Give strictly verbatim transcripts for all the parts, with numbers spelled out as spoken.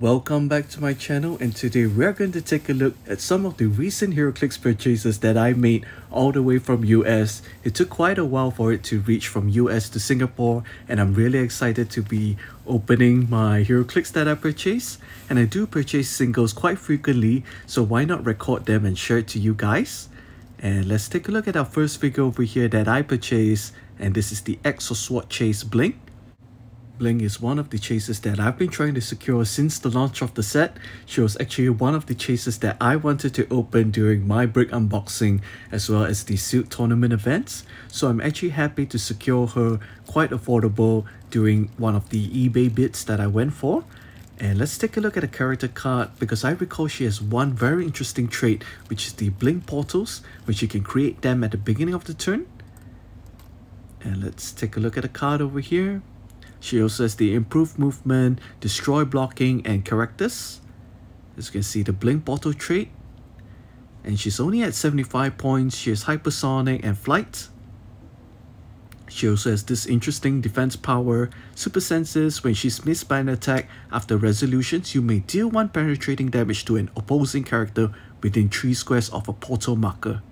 Welcome back to my channel, and today we're going to take a look at some of the recent HeroClix purchases that I made all the way from U S. It took quite a while for it to reach from U S to Singapore, and I'm really excited to be opening my HeroClix that I purchased. And I do purchase singles quite frequently, so why not record them and share it to you guys? And let's take a look at our first figure over here that I purchased, and this is the Exoswat Chase Blink. Blink is one of the chases that I've been trying to secure since the launch of the set. She was actually one of the chases that I wanted to open during my brick unboxing as well as the sealed tournament events. So I'm actually happy to secure her quite affordable during one of the eBay bids that I went for. And let's take a look at the character card, because I recall she has one very interesting trait, which is the Blink portals, which you can create them at the beginning of the turn. And let's take a look at the card over here. She also has the improved movement, destroy blocking, and characters. As you can see, the Blink portal trait. And she's only at seventy-five points. She has hypersonic and flight. She also has this interesting defense power, super senses. When she's missed by an attack after resolutions, you may deal one penetrating damage to an opposing character within three squares of a portal marker.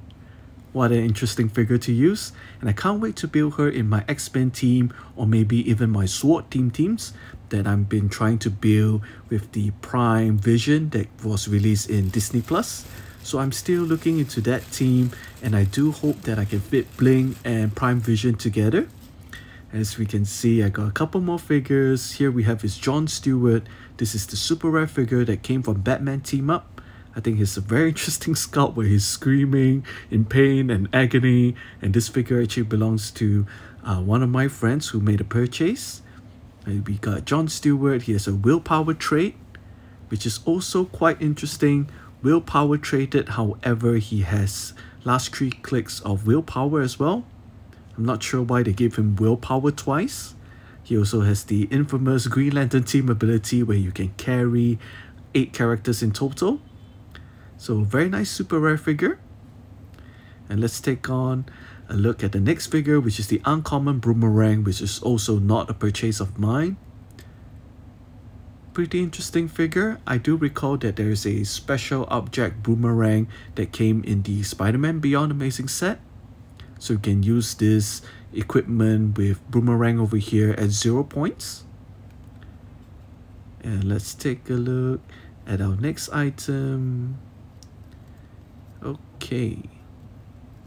What an interesting figure to use, and I can't wait to build her in my X-Men team or maybe even my SWAT team teams that I've been trying to build with the Prime Vision that was released in Disney Plus. So I'm still looking into that team, and I do hope that I can fit Blink and Prime Vision together. As we can see, I got a couple more figures. Here we have his John Stewart. This is the super rare figure that came from Batman Team Up. I think it's a very interesting sculpt where he's screaming in pain and agony, and this figure actually belongs to uh, one of my friends who made a purchase. And we got John Stewart. He has a willpower trait, which is also quite interesting. Willpower traded, however, he has last three clicks of willpower as well. I'm not sure why they gave him willpower twice. He also has the infamous Green Lantern team ability where you can carry eight characters in total. So very nice super rare figure. And let's take on a look at the next figure, which is the uncommon Boomerang, which is also not a purchase of mine. Pretty interesting figure. I do recall that there is a special object Boomerang that came in the Spider-Man Beyond Amazing set. So you can use this equipment with Boomerang over here at zero points. And let's take a look at our next item. Okay,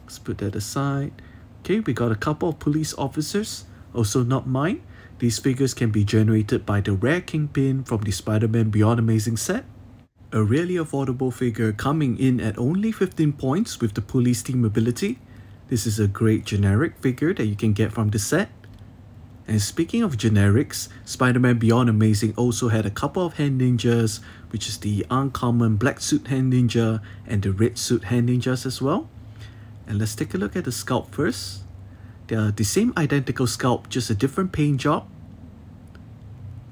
let's put that aside. Okay, we got a couple of police officers, also not mine. These figures can be generated by the rare Kingpin from the Spider-Man Beyond Amazing set. A really affordable figure coming in at only fifteen points with the police team ability. This is a great generic figure that you can get from the set. And speaking of generics, Spider-Man Beyond Amazing also had a couple of hand ninjas, which is the uncommon black suit hand ninja and the red suit hand ninjas as well. And let's take a look at the sculpt first. They are the same identical sculpt, just a different paint job.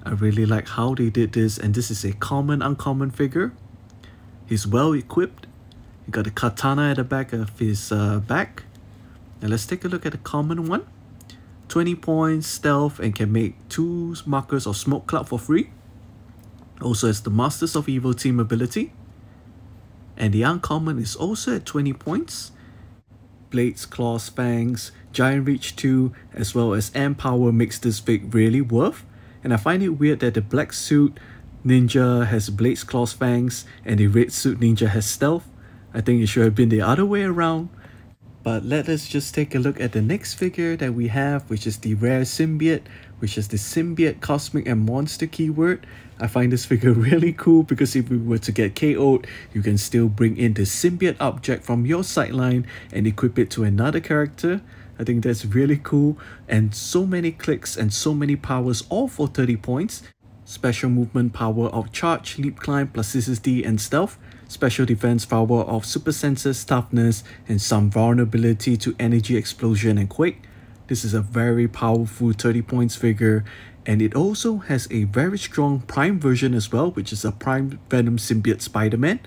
I really like how they did this, and this is a common uncommon figure. He's well equipped. He got a katana at the back of his uh, back. Now let's take a look at the common one. twenty points, stealth, and can make two markers of smoke cloud for free. Also has the Masters of Evil team ability. And the uncommon is also at twenty points. Blades, claws, fangs, giant reach two, as well as amp power makes this fig really worth. And I find it weird that the black suit ninja has blades, claws, fangs, and the red suit ninja has stealth. I think it should have been the other way around. But let us just take a look at the next figure that we have, which is the rare symbiote, which is the symbiote cosmic and monster keyword. I find this figure really cool because if we were to get K O'd, you can still bring in the symbiote object from your sideline and equip it to another character. I think that's really cool, and so many clicks and so many powers, all for thirty points. Special movement power of charge, leap climb, plasticity, and stealth. Special defense power of super senses, toughness, and some vulnerability to energy explosion and quake. This is a very powerful thirty points figure, and it also has a very strong Prime version as well, which is a Prime Venom Symbiote Spider-Man.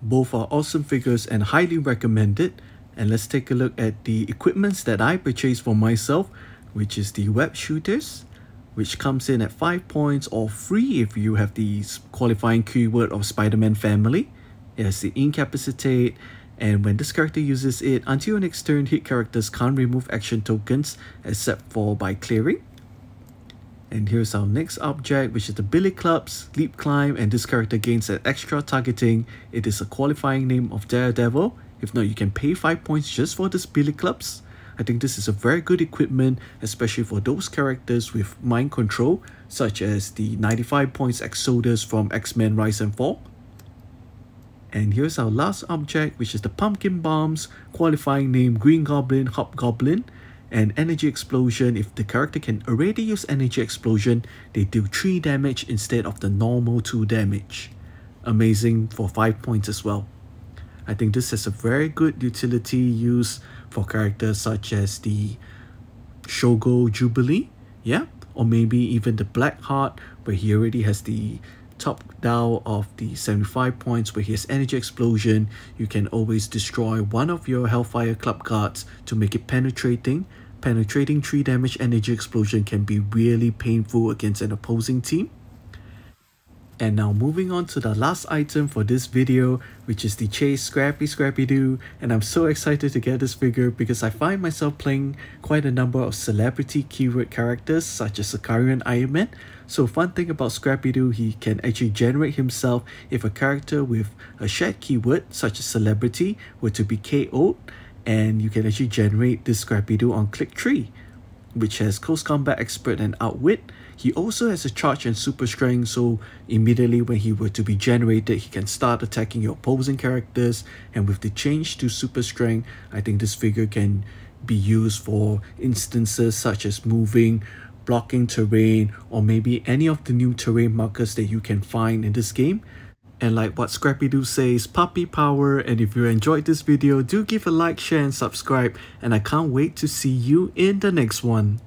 Both are awesome figures and highly recommended. And let's take a look at the equipments that I purchased for myself, which is the Web Shooters. which comes in at five points, or free if you have the qualifying keyword of Spider-Man Family. It has the Incapacitate, and when this character uses it, until your next turn, hit characters can't remove action tokens except for by clearing. And here's our next object, which is the Billy Clubs, Leap Climb, and this character gains an extra targeting. It is a qualifying name of Daredevil. If not, you can pay five points just for this Billy Clubs. I think this is a very good equipment, especially for those characters with mind control, such as the ninety-five points Exodus from X-Men Rise and Fall. And here's our last object, which is the Pumpkin Bombs, qualifying name Green Goblin, Hop Goblin, and Energy Explosion. If the character can already use Energy Explosion, they deal three damage instead of the normal two damage. Amazing for five points as well. I think this has a very good utility use for characters such as the Shogo Jubilee, yeah, or maybe even the Black Heart, where he already has the top down of the seventy-five points, where he has Energy Explosion. You can always destroy one of your Hellfire Club cards to make it penetrating. Penetrating three damage Energy Explosion can be really painful against an opposing team. And now moving on to the last item for this video, which is the Chase Scrappy Scrappy-Doo. And I'm so excited to get this figure because I find myself playing quite a number of celebrity keyword characters such as Sakarian Iron Man. So fun thing about Scrappy-Doo, he can actually generate himself if a character with a shared keyword such as celebrity were to be K O'd. And you can actually generate this Scrappy-Doo on Click three, which has Close Combat Expert and Outwit. He also has a charge and super strength, so immediately when he were to be generated, he can start attacking your opposing characters. And with the change to super strength, I think this figure can be used for instances such as moving, blocking terrain, or maybe any of the new terrain markers that you can find in this game. And like what Scrappy-Doo says, puppy power. And if you enjoyed this video, do give a like, share and subscribe, and I can't wait to see you in the next one.